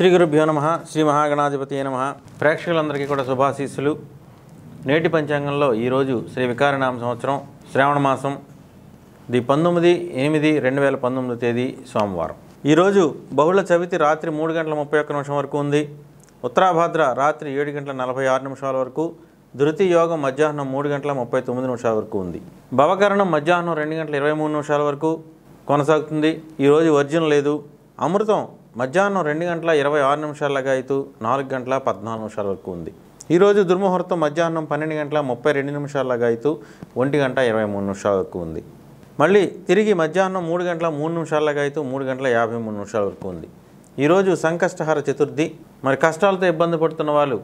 శ్రీ గురుభ్యో నమః శ్రీ మహాగణాధిపతయే నమః ప్రేక్షకులందరికీ కూడా శుభాశీస్సులు. నేటి పంచాంగంలో ఈరోజు శ్రీ వికారనామ సంవత్సరం శ్రావణ మాసం 19/8/2019 తేదీ సోమవారం. ఈరోజు బహుళ చవితి రాత్రి 3:31 వరకు ఉంది. ఉత్తరాభాద్ర రాత్రి 7:46 వరకు, ధృతి యోగం మధ్యాహ్నం 3:39 వరకు ఉంది. భవకరణం మధ్యాహ్నం 2:23 వరకు కొనసాగుతుంది. ఈరోజు వర్జన లేదు. అమృతం మధ్యాహ్నం 2:26 లగాయితూ 4:14 వరకు ఉంది. ఈరోజు దుర్ముహూర్తం మధ్యాహ్నం 12:32 లగాయితూ 1:23 వరకు ఉంది. మళ్ళీ తిరిగి మధ్యాహ్నం 3:03 లగాయితూ 3:53 వరకు ఉంది. ఈరోజు సంకష్టహర చతుర్థి. మరి కష్టాలతో ఇబ్బంది పడుతున్న వాళ్ళు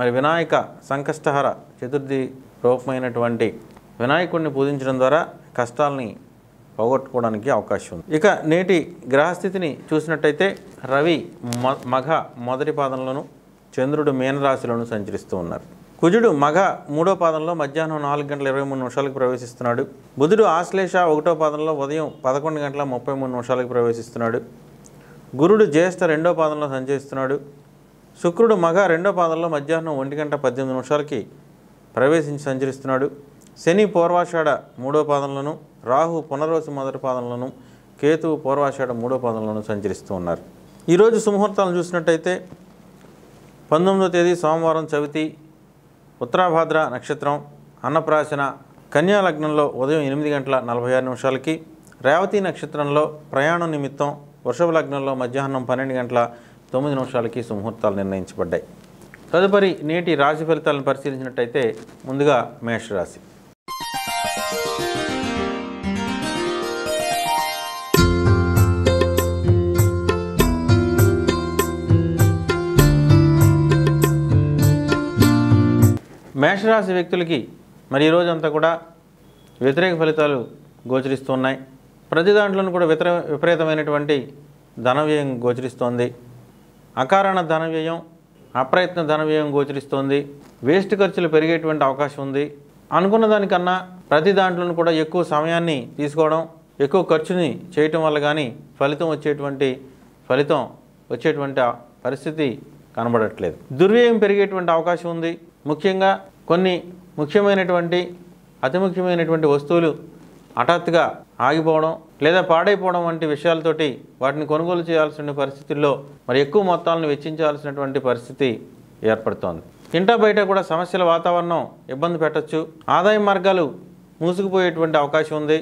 మరి వినాయక సంకష్టహర చతుర్థి రూపమైనటువంటి వినాయకుడిని పూజించడం ద్వారా కష్టాలని పోగొట్టుకోవడానికి అవకాశం ఉంది. ఇక నేటి గ్రహస్థితిని చూసినట్టయితే రవి మఘ మొదటి పాదంలోను, చంద్రుడు మీనరాశిలోను సంచరిస్తూ ఉన్నారు. కుజుడు మఘ మూడో పాదంలో మధ్యాహ్నం 4:23 ప్రవేశిస్తున్నాడు. బుధుడు ఆశ్లేష ఒకటో పాదంలో ఉదయం 11:33 ప్రవేశిస్తున్నాడు. గురుడు జ్యేష్ఠ రెండో పాదంలో సంచరిస్తున్నాడు. శుక్రుడు మఘ రెండో పాదంలో మధ్యాహ్నం 1:18 ప్రవేశించి సంచరిస్తున్నాడు. శని పూర్వాషాఢ మూడో పాదంలోను, రాహు పునర్వసు మొదటి పాదంలోను, కేతువు పూర్వాషాఢ మూడో పాదంలోను సంచరిస్తూ ఉన్నారు. ఈరోజు సుముహూర్తాలను చూసినట్టయితే 19వ తేదీ సోమవారం చవితి, ఉత్తరాభాద్ర నక్షత్రం, అన్నప్రాసన కన్యా లగ్నంలో ఉదయం 8:46, రేవతి నక్షత్రంలో ప్రయాణం నిమిత్తం వృషభ లగ్నంలో మధ్యాహ్నం 12:09 సుముహూర్తాలు నిర్ణయించబడ్డాయి. తదుపరి నేటి రాశి ఫలితాలను పరిశీలించినట్టయితే ముందుగా మేషరాశి. మేషరాశి వ్యక్తులకి మరి ఈరోజంతా కూడా వ్యతిరేక ఫలితాలు గోచరిస్తున్నాయి. ప్రతి దాంట్లోనూ కూడా విపరీతమైనటువంటి ధనవ్యయం గోచరిస్తోంది. అకారణ ధనవ్యయం, అప్రయత్న ధనవ్యయం గోచరిస్తోంది. వేస్ట్ ఖర్చులు పెరిగేటువంటి అవకాశం ఉంది. అనుకున్న దానికన్నా ప్రతి దాంట్లోనూ కూడా ఎక్కువ సమయాన్ని తీసుకోవడం, ఎక్కువ ఖర్చుని చేయటం వల్ల కానీ ఫలితం వచ్చేటువంటి పరిస్థితి కనబడట్లేదు. దుర్వ్యయం పెరిగేటువంటి అవకాశం ఉంది. ముఖ్యంగా కొన్ని అతి ముఖ్యమైనటువంటి వస్తువులు హఠాత్తుగా ఆగిపోవడం లేదా పాడైపోవడం వంటి విషయాలతోటి వాటిని కొనుగోలు చేయాల్సిన పరిస్థితుల్లో మరి ఎక్కువ మొత్తాలను వెచ్చించాల్సినటువంటి పరిస్థితి ఏర్పడుతోంది. ఇంటా బయట కూడా సమస్యల వాతావరణం ఇబ్బంది పెట్టచ్చు. ఆదాయ మార్గాలు మూసుకుపోయేటువంటి అవకాశం ఉంది.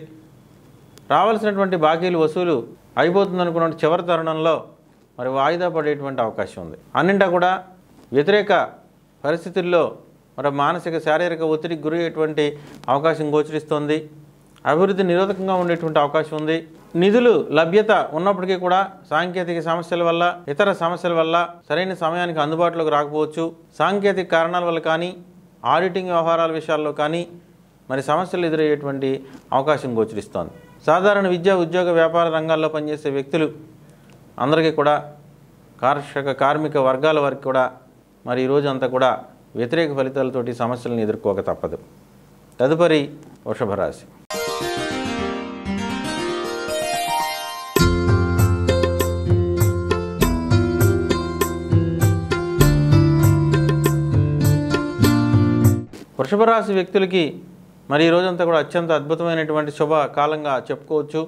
రావాల్సినటువంటి బాకీలు వసూలు అయిపోతుందనుకున్న చివరి తరుణంలో మరి వాయిదా పడేటువంటి అవకాశం ఉంది. అన్నింటా కూడా వ్యతిరేక పరిస్థితుల్లో మరి మానసిక శారీరక ఒత్తిడికి గురయ్యేటువంటి అవకాశం గోచరిస్తోంది. అభివృద్ధి నిరోధకంగా ఉండేటువంటి అవకాశం ఉంది. నిధులు లభ్యత ఉన్నప్పటికీ కూడా సాంకేతిక సమస్యల వల్ల, ఇతర సమస్యల వల్ల సరైన సమయానికి అందుబాటులోకి రాకపోవచ్చు. సాంకేతిక కారణాల వల్ల కానీ, ఆడిటింగ్ వ్యవహారాల విషయాల్లో కానీ మరి సమస్యలు ఎదురయ్యేటువంటి అవకాశం గోచరిస్తోంది. సాధారణ విద్యా, ఉద్యోగ, వ్యాపార రంగాల్లో పనిచేసే వ్యక్తులు అందరికీ కూడా, కార్మిక వర్గాల వరకు కూడా మరి ఈరోజు అంతా కూడా వ్యతిరేక ఫలితాలతోటి సమస్యలను ఎదుర్కోక తప్పదు. తదుపరి వృషభ రాశి. వృషభ రాశి వ్యక్తులకి మరి ఈరోజంతా కూడా అత్యంత అద్భుతమైనటువంటి శుభ కాలంగా చెప్పుకోవచ్చు.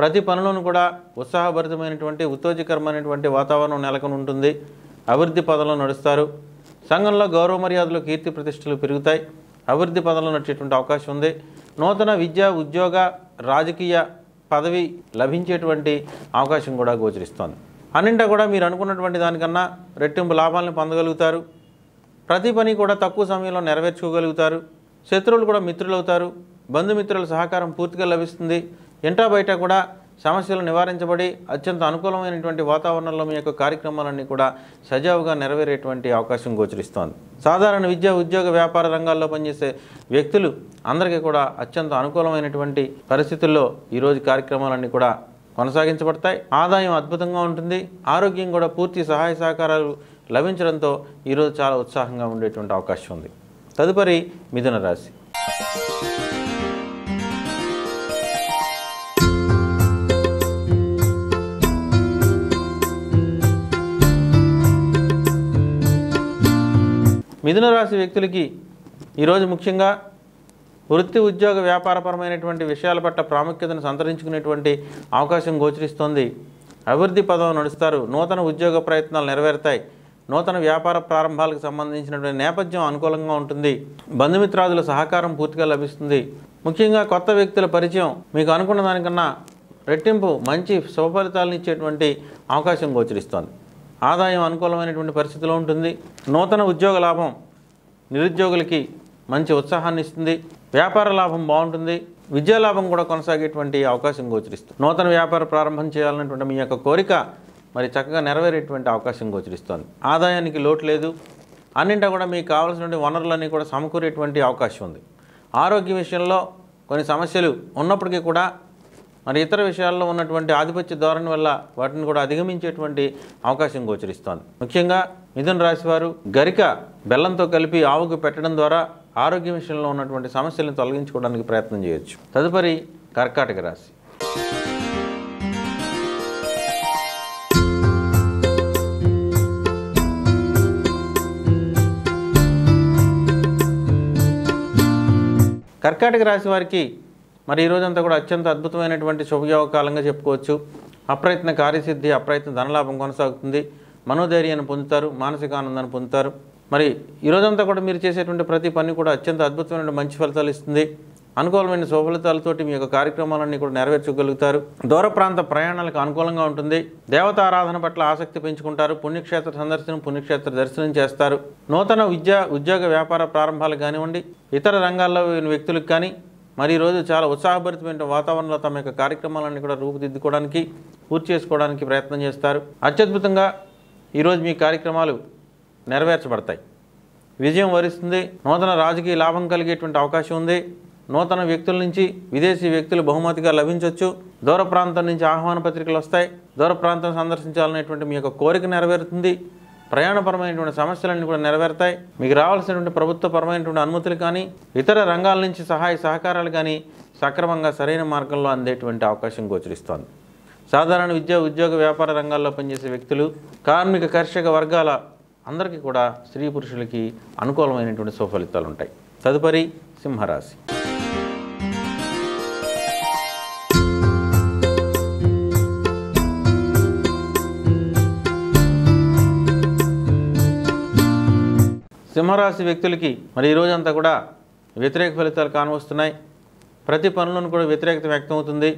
ప్రతి పనిలోనూ కూడా ఉత్సాహభరితమైనటువంటి, ఉత్తేజకరమైనటువంటి వాతావరణం నెలకొని ఉంటుంది. అభివృద్ధి పదంలో నడుస్తారు. సంఘంలో గౌరవ మర్యాదలు, కీర్తి ప్రతిష్టలు పెరుగుతాయి. అభివృద్ధి పదంలో నడిచేటువంటి అవకాశం ఉంది. నూతన విద్య, ఉద్యోగ, రాజకీయ పదవి లభించేటువంటి అవకాశం కూడా గోచరిస్తోంది. అన్నింటా కూడా మీరు అనుకున్నటువంటి దానికన్నా రెట్టింపు లాభాలను పొందగలుగుతారు. ప్రతి పని కూడా తక్కువ సమయంలో నెరవేర్చుకోగలుగుతారు. శత్రువులు కూడా మిత్రులవుతారు. బంధుమిత్రుల సహకారం పూర్తిగా లభిస్తుంది. ఇంటా బయట కూడా సమస్యలు నివారించబడి అత్యంత అనుకూలమైనటువంటి వాతావరణంలో మీ యొక్క కార్యక్రమాలన్నీ కూడా సజావుగా నెరవేరేటువంటి అవకాశం గోచరిస్తోంది. సాధారణ విద్య, ఉద్యోగ, వ్యాపార రంగాల్లో పనిచేసే వ్యక్తులు అందరికీ కూడా అత్యంత అనుకూలమైనటువంటి పరిస్థితుల్లో ఈరోజు కార్యక్రమాలన్నీ కూడా కొనసాగించబడతాయి. ఆదాయం అద్భుతంగా ఉంటుంది. ఆరోగ్యం కూడా పూర్తి సహాయ సహకారాలు లభించడంతో ఈరోజు చాలా ఉత్సాహంగా ఉండేటువంటి అవకాశం ఉంది. తదుపరి మిథున రాశి. మిథున రాశి వ్యక్తులకి ఈ రోజు ముఖ్యంగా వృత్తి ఉద్యోగ వ్యాపారపరమైనటువంటి విషయాల పట్ల ప్రాముఖ్యతను సంతరించుకునేటువంటి అవకాశం గోచరిస్తోంది. అభివృద్ధి పదం నడుస్తారు, నూతన ఉద్యోగ ప్రయత్నాలు నెరవేరుతాయి, నూతన వ్యాపార ప్రారంభాలకు సంబంధించినటువంటి నేపథ్యం అనుకూలంగా ఉంటుంది, బంధుమిత్రాదుల సహకారం పూర్తిగా లభిస్తుంది. ముఖ్యంగా కొత్త వ్యక్తుల పరిచయం మీకు అనుకున్న దానికన్నా రెట్టింపు మంచి శుభ ఫలితాలను ఇచ్చేటువంటి అవకాశం గోచరిస్తోంది. ఆదాయం అనుకూలమైనటువంటి పరిస్థితిలో ఉంటుంది. నూతన ఉద్యోగ లాభం నిరుద్యోగులకి మంచి ఉత్సాహాన్ని ఇస్తుంది. వ్యాపార లాభం బాగుంటుంది. విద్యాలాభం కూడా కొనసాగేటువంటి అవకాశం గోచరిస్తుంది. నూతన వ్యాపార ప్రారంభం చేయాలన్నటువంటి మీ యొక్క కోరిక మరి చక్కగా నెరవేరేటువంటి అవకాశం గోచరిస్తోంది. ఆదాయానికి లోటు లేదు. అన్నింటా కూడా మీకు కావాల్సినటువంటి వనరులన్నీ కూడా సమకూరేటువంటి అవకాశం ఉంది. ఆరోగ్య విషయంలో కొన్ని సమస్యలు ఉన్నప్పటికీ కూడా మరి ఇతర విషయాల్లో ఉన్నటువంటి ఆధిపత్య ధోరణి వల్ల వాటిని కూడా అధిగమించేటువంటి అవకాశం గోచరిస్తోంది. ముఖ్యంగా మిథున రాశి వారు గరిక బెల్లంతో కలిపి ఆవుకు పెట్టడం ద్వారా ఆరోగ్య విషయంలో ఉన్నటువంటి సమస్యలను తొలగించుకోవడానికి ప్రయత్నం చేయొచ్చు. తదుపరి కర్కాటక రాశి. కర్కాటక రాశి వారికి మరి ఈ రోజంతా కూడా అత్యంత అద్భుతమైనటువంటి శుభయోగ కాలంగా చెప్పుకోవచ్చు. అప్రయత్న కార్యసిద్ధి, అప్రయత్న ధనలాభం కొనసాగుతుంది. మనోధైర్యాన్ని పొందుతారు, మానసిక ఆనందాన్ని పొందుతారు. మరి ఈ రోజంతా కూడా మీరు చేసేటువంటి ప్రతి పని కూడా అత్యంత అద్భుతమైన మంచి ఫలితాలు ఇస్తుంది. అనుకూలమైన శుభ ఫలితాలతోటి మీ యొక్క కార్యక్రమాలన్నీ కూడా నెరవేర్చగలుగుతారు. దూర ప్రాంత ప్రయాణాలకు అనుకూలంగా ఉంటుంది. దేవతారాధన పట్ల ఆసక్తి పెంచుకుంటారు. పుణ్యక్షేత్ర సందర్శనం, పుణ్యక్షేత్ర దర్శనం చేస్తారు. నూతన ఉద్యోగ వ్యాపార ప్రారంభాలు కానివ్వండి, ఇతర రంగాల్లో వ్యక్తులకు కానీ మరి ఈరోజు చాలా ఉత్సాహభరితమైన వాతావరణంలో తమ యొక్క కార్యక్రమాలన్నీ కూడా రూపుదిద్దుకోవడానికి, పూర్తి చేసుకోవడానికి ప్రయత్నం చేస్తారు. అత్యద్భుతంగా ఈరోజు మీ కార్యక్రమాలు నెరవేర్చబడతాయి. విజయం వరిస్తుంది. నూతన రాజకీయ లాభం కలిగేటువంటి అవకాశం ఉంది. నూతన వ్యక్తుల నుంచి విదేశీ వ్యక్తులు బహుమతిగా లభించవచ్చు. దూర ప్రాంతం నుంచి ఆహ్వాన పత్రికలు వస్తాయి. దూర ప్రాంతం సందర్శించాలనేటువంటి మీ యొక్క కోరిక నెరవేరుతుంది. ప్రయాణపరమైనటువంటి సమస్యలన్నీ కూడా నెరవేరుతాయి. మీకు రావాల్సినటువంటి ప్రభుత్వపరమైనటువంటి అనుమతులు కానీ, ఇతర రంగాల నుంచి సహాయ సహకారాలు కానీ సక్రమంగా సరైన మార్గంలో అందేటువంటి అవకాశం గోచరిస్తోంది. సాధారణ విద్యా, ఉద్యోగ, వ్యాపార రంగాల్లో పనిచేసే వ్యక్తులు, కార్మిక, కర్షక వర్గాల అందరికీ కూడా స్త్రీ పురుషులకి అనుకూలమైనటువంటి సుఫలితాలు ఉంటాయి. తదుపరి సింహరాశి. సింహరాశి వ్యక్తులకి మరి ఈరోజంతా కూడా వ్యతిరేక ఫలితాలు కానవస్తున్నాయి. ప్రతి పనులను కూడా వ్యతిరేకత వ్యక్తం అవుతుంది.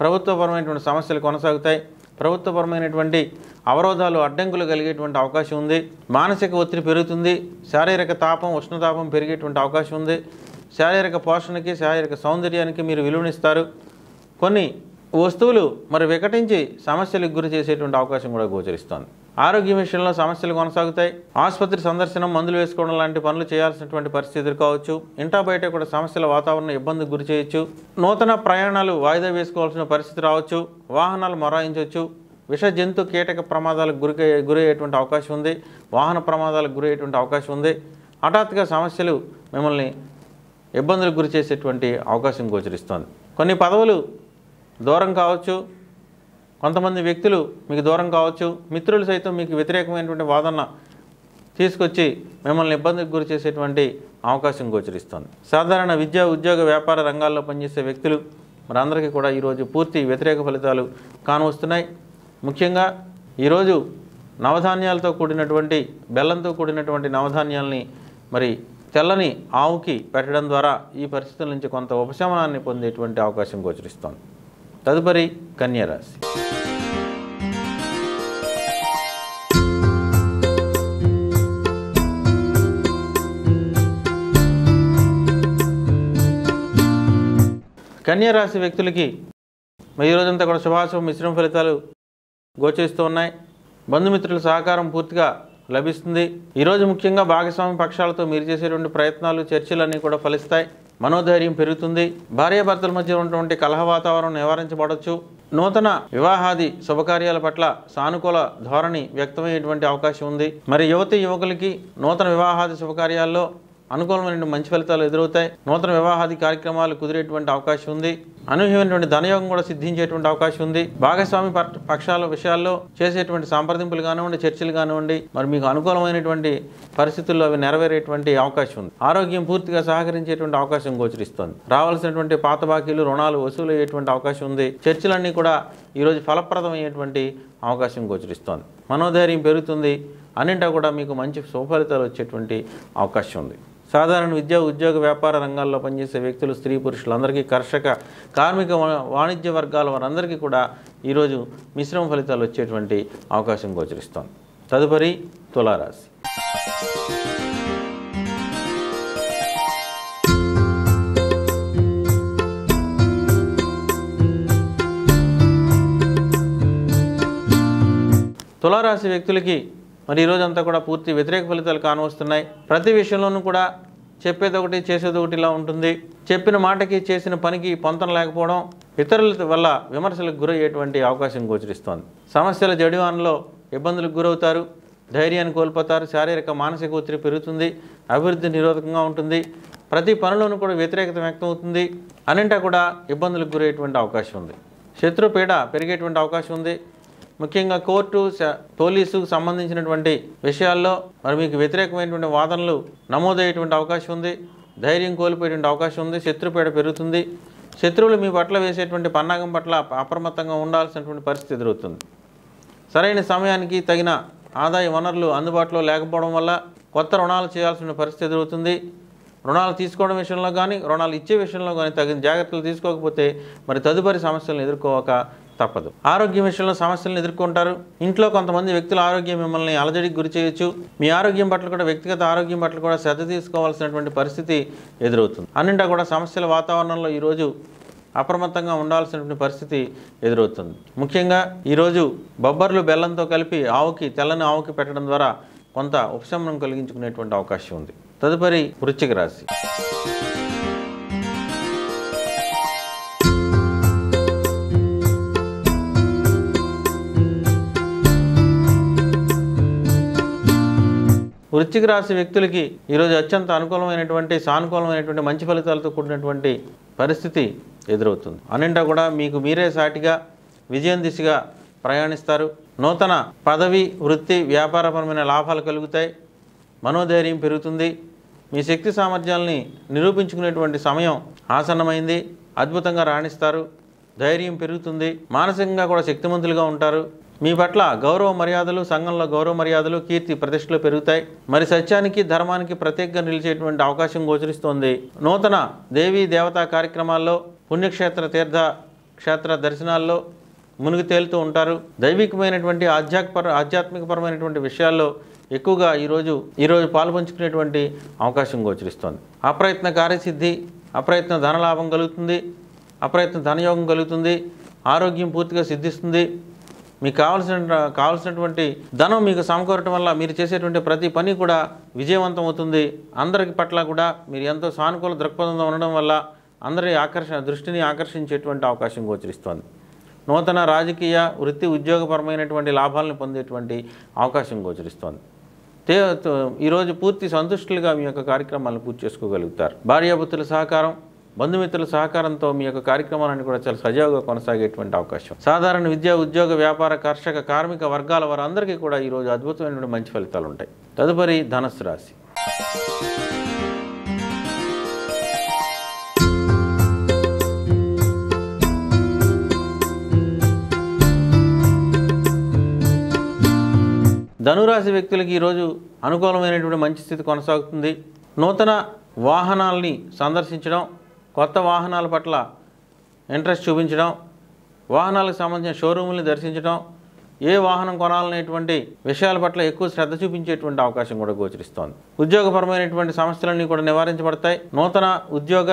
ప్రభుత్వపరమైనటువంటి సమస్యలు కొనసాగుతాయి. ప్రభుత్వపరమైనటువంటి అవరోధాలు, అడ్డంకులు కలిగేటువంటి అవకాశం ఉంది. మానసిక ఒత్తిడి పెరుగుతుంది. శారీరక తాపం, ఉష్ణతాపం పెరిగేటువంటి అవకాశం ఉంది. శారీరక పోషణకి, శారీరక సౌందర్యానికి మీరు విలువనిస్తారు. కొన్ని వస్తువులు మరి వికటించి సమస్యలకు గురి చేసేటువంటి అవకాశం కూడా గోచరిస్తోంది. ఆరోగ్య విషయంలో సమస్యలు కొనసాగుతాయి. ఆసుపత్రి సందర్శనం, మందులు వేసుకోవడం లాంటి పనులు చేయాల్సినటువంటి పరిస్థితులు కావచ్చు. ఇంటా బయట కూడా సమస్యల వాతావరణం ఇబ్బందికి గురి చేయొచ్చు. నూతన ప్రయాణాలు వాయిదా వేసుకోవాల్సిన పరిస్థితి రావచ్చు. వాహనాలు మొరాయించవచ్చు. విష, జంతు, కీటక ప్రమాదాలకు గురయ్యేటువంటి అవకాశం ఉంది. వాహన ప్రమాదాలకు గురయ్యేటువంటి అవకాశం ఉంది. హఠాత్తుగా సమస్యలు మిమ్మల్ని ఇబ్బందులకు గురి చేసేటువంటి అవకాశం గోచరిస్తోంది. కొన్ని పదవులు దూరం కావచ్చు. కొంతమంది వ్యక్తులు మీకు దూరం కావచ్చు. మిత్రులు సైతం మీకు వ్యతిరేకమైనటువంటి వాదన తీసుకొచ్చి మిమ్మల్ని ఇబ్బందికి గురి చేసేటువంటి అవకాశం గోచరిస్తోంది. సాధారణ విద్యా, ఉద్యోగ, వ్యాపార రంగాల్లో పనిచేసే వ్యక్తులు మనందరికీ కూడా ఈరోజు పూర్తి వ్యతిరేక ఫలితాలు కానవస్తున్నాయి. ముఖ్యంగా ఈరోజు నవధాన్యాలతో కూడినటువంటి, బెల్లంతో కూడినటువంటి నవధాన్యాలని మరి తెల్లని ఆవుకి పెట్టడం ద్వారా ఈ పరిస్థితుల నుంచి కొంత ఉపశమనాన్ని పొందేటువంటి అవకాశం గోచరిస్తోంది. తదుపరి కన్యారాశి. కన్యారాశి వ్యక్తులకి ఈ రోజంతా కూడా శుభాశుభ మిశ్రమ ఫలితాలు గోచరిస్తూ ఉన్నాయి. బంధుమిత్రుల సహకారం పూర్తిగా లభిస్తుంది. ఈరోజు ముఖ్యంగా భాగస్వామి పక్షాలతో మీరు చేసేటువంటి ప్రయత్నాలు, చర్చలన్నీ కూడా ఫలిస్తాయి. మనోధైర్యం పెరుగుతుంది. భార్యాభర్తల మధ్య ఉన్నటువంటి కలహ వాతావరణం నివారించబడవచ్చు. నూతన వివాహాది శుభకార్యాల పట్ల సానుకూల ధోరణి వ్యక్తమయ్యేటువంటి అవకాశం ఉంది. మరి యువతి యువకులకి నూతన వివాహాది శుభకార్యాల్లో అనుకూలమైన మంచి ఫలితాలు ఎదురవుతాయి. నూతన వివాహాది కార్యక్రమాలు కుదిరేటువంటి అవకాశం ఉంది. అనుభవమైనటువంటి ధనయోగం కూడా సిద్ధించేటువంటి అవకాశం ఉంది. భాగస్వామి పక్షాల విషయాల్లో చేసేటువంటి సంప్రదింపులు కానివ్వండి, చర్చలు కానివ్వండి, మరి మీకు అనుకూలమైనటువంటి పరిస్థితుల్లో అవి నెరవేరేటువంటి అవకాశం ఉంది. ఆరోగ్యం పూర్తిగా సహకరించేటువంటి అవకాశం గోచరిస్తుంది. రావాల్సినటువంటి పాత బాకీలు, రుణాలు వసూలయ్యేటువంటి అవకాశం ఉంది. చర్చలన్నీ కూడా ఈరోజు ఫలప్రదమయ్యేటువంటి అవకాశం గోచరిస్తుంది. మనోధైర్యం పెరుగుతుంది. అన్నింటా కూడా మీకు మంచి సుఫలితాలు వచ్చేటువంటి అవకాశం ఉంది. సాధారణ విద్యా, ఉద్యోగ, వ్యాపార రంగాల్లో పనిచేసే వ్యక్తులు, స్త్రీ పురుషులందరికీ, కర్షక, కార్మిక, వాణిజ్య వర్గాల వారందరికీ కూడా ఈరోజు మిశ్రమ ఫలితాలు వచ్చేటువంటి అవకాశం గోచరిస్తోంది. తదుపరి తులారాశి. తులారాశి వ్యక్తులకి మరి ఈరోజంతా కూడా పూర్తి వ్యతిరేక ఫలితాలు కానవస్తున్నాయి. ప్రతి విషయంలోనూ కూడా చెప్పేదొకటి చేసేదొకటి ఇలా ఉంటుంది. చెప్పిన మాటకి చేసిన పనికి పొంతన లేకపోవడం, ఇతరుల వల్ల విమర్శలకు గురయ్యేటువంటి అవకాశం గోచరిస్తోంది. సమస్యల జడివానలో ఇబ్బందులకు గురవుతారు. ధైర్యాన్ని కోల్పోతారు. శారీరక మానసిక ఒత్తిడి పెరుగుతుంది. అభివృద్ధి నిరోధకంగా ఉంటుంది. ప్రతి పనిలోనూ కూడా వ్యతిరేకత వ్యక్తమవుతుంది. అన్నింటా కూడా ఇబ్బందులకు గురయ్యేటువంటి అవకాశం ఉంది. శత్రుపీడ పెరిగేటువంటి అవకాశం ఉంది. ముఖ్యంగా కోర్టు, పోలీసుకు సంబంధించినటువంటి విషయాల్లో మరి మీకు వ్యతిరేకమైనటువంటి వాదనలు నమోదయ్యేటువంటి అవకాశం ఉంది. ధైర్యం కోల్పోయేటువంటి అవకాశం ఉంది. శత్రుపీడ పెరుగుతుంది. శత్రువులు మీ పట్ల వేసేటువంటి పన్నాగం పట్ల అప్రమత్తంగా ఉండాల్సినటువంటి పరిస్థితి ఎదురవుతుంది. సరైన సమయానికి తగిన ఆదాయ వనరులు అందుబాటులో లేకపోవడం వల్ల కొత్త రుణాలు చేయాల్సిన పరిస్థితి ఎదురవుతుంది. రుణాలు తీసుకోవడం విషయంలో కానీ, రుణాలు ఇచ్చే విషయంలో కానీ తగిన జాగ్రత్తలు తీసుకోకపోతే మరి తదుపరి సమస్యలను ఎదుర్కోక తప్పదు. ఆరోగ్య విషయంలో సమస్యలను ఎదుర్కొంటారు. ఇంట్లో కొంతమంది వ్యక్తుల ఆరోగ్యం మిమ్మల్ని అలజడికి గురి చేయొచ్చు. మీ ఆరోగ్యం పట్ల కూడా, వ్యక్తిగత ఆరోగ్యం పట్ల కూడా శ్రద్ధ తీసుకోవాల్సినటువంటి పరిస్థితి ఎదురవుతుంది. అన్నింటా కూడా సమస్యల వాతావరణంలో ఈరోజు అప్రమత్తంగా ఉండాల్సినటువంటి పరిస్థితి ఎదురవుతుంది. ముఖ్యంగా ఈరోజు బొబ్బర్లు బెల్లంతో కలిపి ఆవుకి, తెల్లని ఆవుకి పెట్టడం ద్వారా కొంత ఉపశమనం కలిగించుకునేటువంటి అవకాశం ఉంది. తదుపరి వృశ్చిక రాశి. వృశ్చిక రాశి వ్యక్తులకి ఈరోజు అత్యంత అనుకూలమైనటువంటి, సానుకూలమైనటువంటి, మంచి ఫలితాలతో కూడినటువంటి పరిస్థితి ఎదురవుతుంది. అన్నింటా కూడా మీకు మీరే సాటిగా విజయం దిశగా ప్రయాణిస్తారు. నూతన పదవి, వృత్తి, వ్యాపారపరమైన లాభాలు కలుగుతాయి. మనోధైర్యం పెరుగుతుంది. మీ శక్తి సామర్థ్యాలని నిరూపించుకునేటువంటి సమయం ఆసన్నమైంది. అద్భుతంగా రాణిస్తారు. ధైర్యం పెరుగుతుంది. మానసికంగా కూడా శక్తిమంతులుగా ఉంటారు. మీ పట్ల గౌరవ మర్యాదలు, సంఘంలో గౌరవ మర్యాదలు, కీర్తి ప్రతిష్టలు పెరుగుతాయి. మరి సత్యానికి, ధర్మానికి ప్రత్యేకంగా నిలిచేటువంటి అవకాశం గోచరిస్తోంది. నూతన దేవీ దేవతా కార్యక్రమాల్లో, పుణ్యక్షేత్ర, తీర్థ క్షేత్ర దర్శనాల్లో మునిగి తేలుతూ ఉంటారు. దైవికమైనటువంటి ఆధ్యాత్మికపరమైనటువంటి విషయాల్లో ఎక్కువగా ఈరోజు పాల్పంచుకునేటువంటి అవకాశం గోచరిస్తోంది. అప్రయత్న కార్యసిద్ధి, అప్రయత్న ధనలాభం కలుగుతుంది. అప్రయత్న ధనయోగం కలుగుతుంది. ఆరోగ్యం పూర్తిగా సిద్ధిస్తుంది. మీకు కావాల్సినటువంటి ధనం మీకు సమకూరటం వల్ల మీరు చేసేటువంటి ప్రతి పని కూడా విజయవంతం అవుతుంది. అందరి పట్ల కూడా మీరు ఎంతో సానుకూల దృక్పథంతో ఉండడం వల్ల అందరి దృష్టిని ఆకర్షించేటువంటి అవకాశం గోచరిస్తోంది. నూతన రాజకీయ, వృత్తి, ఉద్యోగపరమైనటువంటి లాభాలను పొందేటువంటి అవకాశం గోచరిస్తోంది. ఈరోజు పూర్తి సంతుష్టులుగా మీ యొక్క కార్యక్రమాలను పూర్తి చేసుకోగలుగుతారు. భార్యాభర్తల సహకారం, బంధుమిత్రుల సహకారంతో మీ యొక్క కార్యక్రమాలను కూడా చాలా సజావుగా కొనసాగేటువంటి అవకాశం. సాధారణ విద్య, ఉద్యోగ, వ్యాపార, కర్షక, కార్మిక వర్గాల వారందరికీ కూడా ఈరోజు అద్భుతమైనటువంటి మంచి ఫలితాలు ఉంటాయి. తదుపరి ధనుస్సు రాశి. ధనురాశి వ్యక్తులకి ఈరోజు అనుకూలమైనటువంటి మంచి స్థితి కొనసాగుతుంది. నూతన వాహనాలని సందర్శించడం, కొత్త వాహనాల పట్ల ఇంట్రెస్ట్ చూపించడం, వాహనాలకు సంబంధించిన షోరూముల్ని దర్శించడం, ఏ వాహనం కొనాలనేటువంటి విషయాల పట్ల ఎక్కువ శ్రద్ధ చూపించేటువంటి అవకాశం కూడా గోచరిస్తోంది. ఉద్యోగపరమైనటువంటి సమస్యలన్నీ కూడా నివారించబడతాయి. నూతన ఉద్యోగ,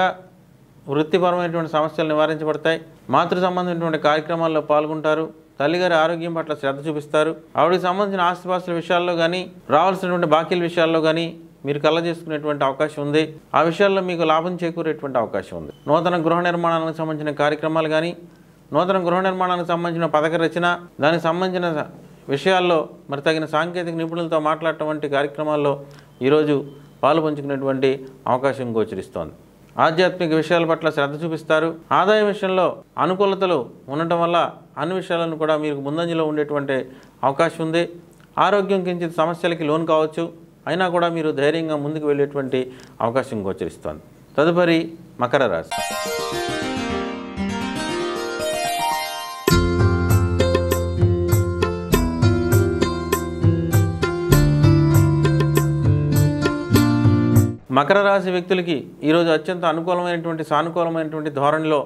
వృత్తిపరమైనటువంటి సమస్యలు నివారించబడతాయి. మాతృ సంబంధించినటువంటి కార్యక్రమాల్లో పాల్గొంటారు. తల్లిగారి ఆరోగ్యం పట్ల శ్రద్ధ చూపిస్తారు. ఆవిడకి సంబంధించిన ఆస్తిపాస్తుల విషయాల్లో కానీ, రావాల్సినటువంటి బాకీల విషయాల్లో కానీ మీరు కళ్ళ చేసుకునేటువంటి అవకాశం ఉంది. ఆ విషయాల్లో మీకు లాభం చేకూరేటువంటి అవకాశం ఉంది. నూతన గృహ నిర్మాణానికి సంబంధించిన కార్యక్రమాలు కానీ, నూతన గృహ నిర్మాణానికి సంబంధించిన పథక రచన, దానికి సంబంధించిన విషయాల్లో మరి తగిన సాంకేతిక నిపుణులతో మాట్లాడటం వంటి కార్యక్రమాల్లో ఈరోజు పాలు పంచుకునేటువంటి అవకాశం గోచరిస్తోంది. ఆధ్యాత్మిక విషయాల పట్ల శ్రద్ధ చూపిస్తారు. ఆదాయ విషయంలో అనుకూలతలు ఉండటం వల్ల అన్ని విషయాలను కూడా మీకు ముందంజలో ఉండేటువంటి అవకాశం ఉంది. ఆరోగ్యం కించిత్ సమస్యలకి లోన్ కావచ్చు, అయినా కూడా మీరు ధైర్యంగా ముందుకు వెళ్ళేటువంటి అవకాశం గోచరిస్తోంది. తదుపరి మకర రాశి. మకర రాశి వ్యక్తులకి ఈరోజు అత్యంత అనుకూలమైనటువంటి సానుకూలమైనటువంటి ధోరణిలో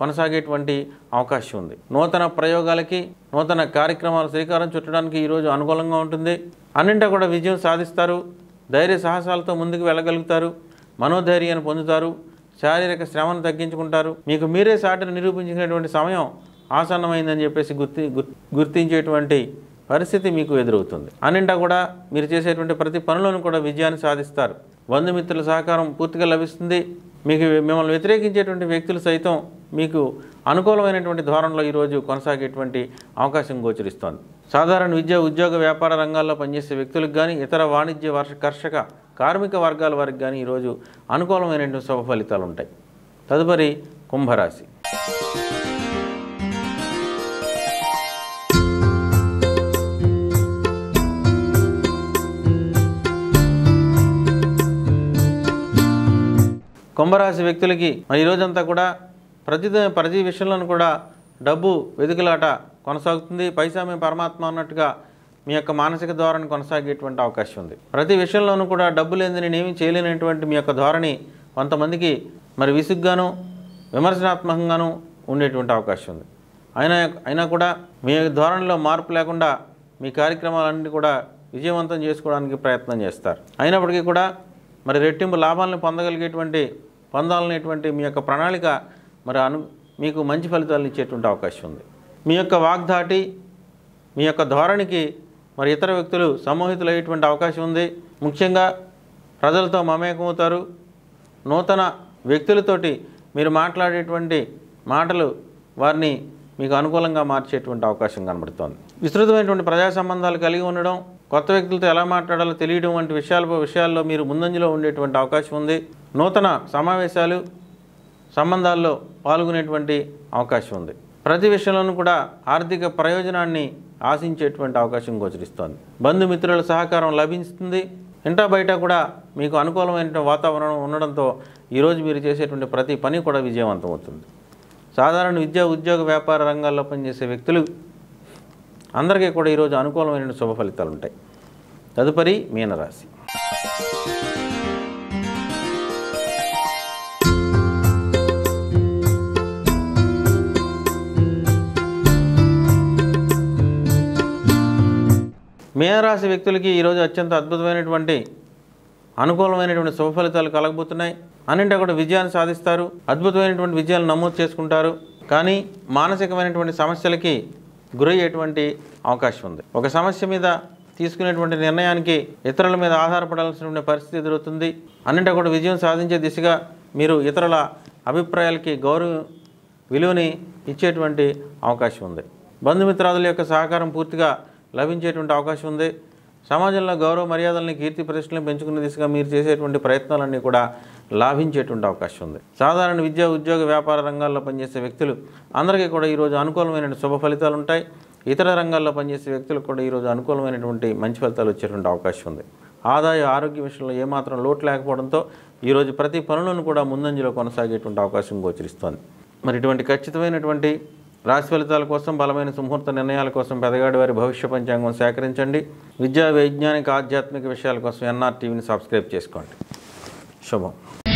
కొనసాగేటువంటి అవకాశం ఉంది. నూతన ప్రయోగాలకి, నూతన కార్యక్రమాలు శ్రీకారం చుట్టడానికి ఈరోజు అనుకూలంగా ఉంటుంది. అన్నింటా కూడా విజయం సాధిస్తారు. ధైర్య సాహసాలతో ముందుకు వెళ్ళగలుగుతారు. మనోధైర్యాన్ని పొందుతారు. శారీరక శ్రమను తగ్గించుకుంటారు. మీకు మీరే సాటిని నిరూపించుకునేటువంటి సమయం ఆసన్నమైందని చెప్పేసి గుర్తించేటువంటి పరిస్థితి మీకు ఎదురవుతుంది. అన్నింటా కూడా మీరు చేసేటువంటి ప్రతి పనులను కూడా విజయాన్ని సాధిస్తారు. బంధుమిత్రుల సహకారం పూర్తిగా లభిస్తుంది. మీకు మిమ్మల్ని వ్యతిరేకించేటువంటి వ్యక్తులు సైతం మీకు అనుకూలమైనటువంటి ధోరణిలో ఈరోజు కొనసాగేటువంటి అవకాశం గోచరిస్తోంది. సాధారణ విద్య, ఉద్యోగ, వ్యాపార రంగాల్లో పనిచేసే వ్యక్తులకు కానీ, ఇతర వాణిజ్య, కర్షక, కార్మిక వర్గాల వారికి కానీ ఈరోజు అనుకూలమైనటువంటి శుభ ఫలితాలు ఉంటాయి. తదుపరి కుంభరాశి. కుంభరాశి వ్యక్తులకి ఈ రోజంతా కూడా ప్రతి విషయంలోనూ కూడా డబ్బు వెతుకులాట కొనసాగుతుంది. పైసా మేము పరమాత్మ అన్నట్టుగా మీ యొక్క మానసిక ధోరణి కొనసాగేటువంటి అవకాశం ఉంది. ప్రతి విషయంలోనూ కూడా డబ్బు లేదని నేనేమీ చేయలేనటువంటి మీ యొక్క ధోరణి కొంతమందికి మరి విసుగ్గాను విమర్శనాత్మకంగాను ఉండేటువంటి అవకాశం ఉంది. అయినా కూడా మీ ధోరణిలో మార్పు లేకుండా మీ కార్యక్రమాలన్నీ కూడా విజయవంతం చేసుకోవడానికి ప్రయత్నం చేస్తారు. అయినప్పటికీ కూడా మరి రెట్టింపు లాభాలను పొందాలనేటువంటి మీ యొక్క ప్రణాళిక మరి మీకు మంచి ఫలితాలను ఇచ్చేటువంటి అవకాశం ఉంది. మీ యొక్క వాగ్దాటి, మీ యొక్క ధోరణికి మరి ఇతర వ్యక్తులు సమూహితులయ్యేటువంటి అవకాశం ఉంది. ముఖ్యంగా ప్రజలతో మమేకమవుతారు. నూతన వ్యక్తులతోటి మీరు మాట్లాడేటువంటి మాటలు వారిని మీకు అనుకూలంగా మార్చేటువంటి అవకాశం కనబడుతోంది. విస్తృతమైనటువంటి ప్రజా సంబంధాలు కలిగి ఉండడం, కొత్త వ్యక్తులతో ఎలా మాట్లాడాలో తెలియడం వంటి విషయాల్లో మీరు ముందంజలో ఉండేటువంటి అవకాశం ఉంది. నూతన సమావేశాలు, సంబంధాల్లో పాల్గొనేటువంటి అవకాశం ఉంది. ప్రతి విషయంలోనూ కూడా ఆర్థిక ప్రయోజనాన్ని ఆశించేటువంటి అవకాశం గోచరిస్తోంది. బంధుమిత్రుల సహకారం లభిస్తుంది. ఇంటా బయట కూడా మీకు అనుకూలమైన వాతావరణం ఉండడంతో ఈరోజు మీరు చేసేటువంటి ప్రతి పని కూడా విజయవంతమవుతుంది. సాధారణ విద్య, ఉద్యోగ, వ్యాపార రంగాల్లో పనిచేసే వ్యక్తులు అందరికీ కూడా ఈరోజు అనుకూలమైన శుభ ఫలితాలు ఉంటాయి. తదుపరి మీనరాశి. మీనరాశి వ్యక్తులకి ఈరోజు అత్యంత అద్భుతమైనటువంటి అనుకూలమైనటువంటి శుభ ఫలితాలు కలగబోతున్నాయి. అన్నింటా కూడా విజయాన్ని సాధిస్తారు. అద్భుతమైనటువంటి విజయాలు నమోదు చేసుకుంటారు. కానీ మానసికమైనటువంటి సమస్యలకి గురయ్యేటువంటి అవకాశం ఉంది. ఒక సమస్య మీద తీసుకునేటువంటి నిర్ణయానికి ఇతరుల మీద ఆధారపడాల్సిన పరిస్థితి ఎదురవుతుంది. అన్నింటా కూడా విజయం సాధించే దిశగా మీరు ఇతరుల అభిప్రాయాలకి విలువని ఇచ్చేటువంటి అవకాశం ఉంది. బంధుమిత్రాదుల యొక్క సహకారం పూర్తిగా లభించేటువంటి అవకాశం ఉంది. సమాజంలో గౌరవ మర్యాదల్ని, కీర్తి ప్రతిష్టలను పెంచుకునే దిశగా మీరు చేసేటువంటి ప్రయత్నాలన్నీ కూడా లాభించేటువంటి అవకాశం ఉంది. సాధారణ విద్య, ఉద్యోగ, వ్యాపార రంగాల్లో పనిచేసే వ్యక్తులు అందరికీ కూడా ఈరోజు అనుకూలమైన శుభ ఫలితాలు ఉంటాయి. ఇతర రంగాల్లో పనిచేసే వ్యక్తులకు కూడా ఈరోజు అనుకూలమైనటువంటి మంచి ఫలితాలు వచ్చేటువంటి అవకాశం ఉంది. ఆదాయ, ఆరోగ్య విషయంలో ఏమాత్రం లోటు లేకపోవడంతో ఈరోజు ప్రతి పనులను కూడా ముందంజలో కొనసాగేటువంటి అవకాశం గోచరిస్తోంది. మరి ఇటువంటి ఖచ్చితమైనటువంటి రాశి ఫలితాల కోసం, బలమైన సుముహూర్త నిర్ణయాల కోసం పెదగాడి వారి భవిష్య పంచాంగం సేకరించండి. విద్యా, వైజ్ఞానిక, ఆధ్యాత్మిక విషయాల కోసం ఎన్ఆర్ టీవీని సబ్స్క్రైబ్ చేసుకోండి. శుభం.